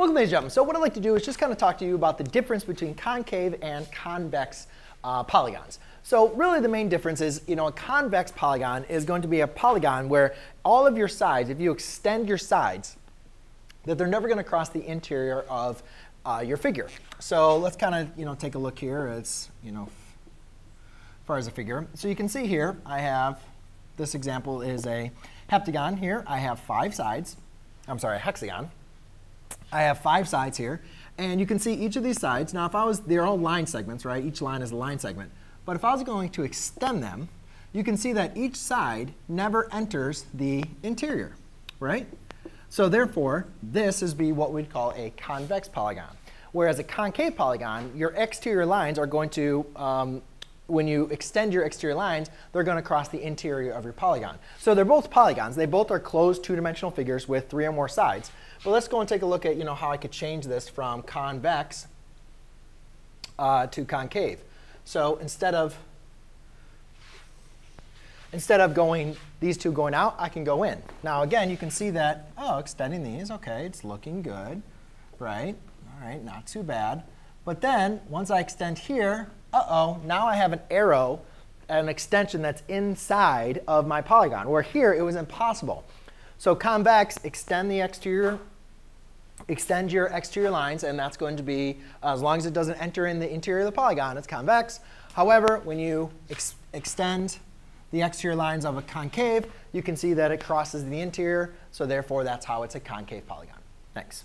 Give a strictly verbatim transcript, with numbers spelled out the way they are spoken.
Welcome, ladies and gentlemen. So what I'd like to do is just kind of talk to you about the difference between concave and convex uh, polygons. So really the main difference is, you know, a convex polygon is going to be a polygon where all of your sides, if you extend your sides, that they're never going to cross the interior of uh, your figure. So let's kind of, you know, take a look here as, you know, as far as a figure. So you can see here I have, this example is a heptagon here. I have five sides. I'm sorry, a hexagon. I have five sides here. And you can see each of these sides. Now, if I was, they're all line segments, right? Each line is a line segment. But if I was going to extend them, you can see that each side never enters the interior, right? So therefore, this is be what we'd call a convex polygon. Whereas a concave polygon, your exterior lines are going to, um, when you extend your exterior lines, they're going to cross the interior of your polygon. So they're both polygons. They both are closed two-dimensional figures with three or more sides. But let's go and take a look at, you know, how I could change this from convex uh, to concave. So instead of Instead of going these two going out, I can go in. Now again, you can see that, oh, extending these, OK, it's looking good, right? All right, not too bad. But then once I extend here, uh-oh, now I have an arrow, an extension that's inside of my polygon, where here it was impossible. So convex, extend the exterior, extend your exterior lines, and that's going to be, as long as it doesn't enter in the interior of the polygon, it's convex. However, when you ex extend the exterior lines of a concave, you can see that it crosses the interior. So therefore, that's how it's a concave polygon. Thanks.